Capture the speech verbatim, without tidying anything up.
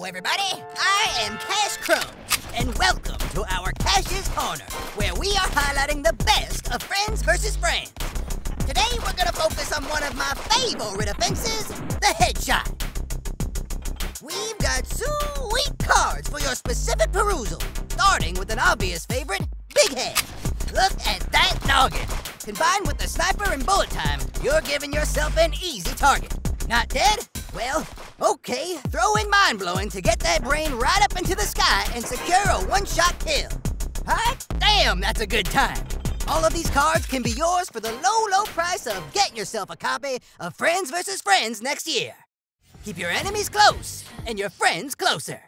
Hello, everybody. I am Cash Crone, and welcome to our Cash's Corner, where we are highlighting the best of Friends versus. Friends. Today, we're going to focus on one of my favorite offenses, the headshot. We've got sweet cards for your specific perusal, starting with an obvious favorite, Big Head. Look at that noggin. Combined with the sniper and bullet time, you're giving yourself an easy target. Not dead? Well, okay, throw in Mind Blowing to get that brain right up into the sky and secure a one-shot kill. Hot damn, that's a good time. All of these cards can be yours for the low, low price of getting yourself a copy of Friends versus. Friends next year. Keep your enemies close and your friends closer.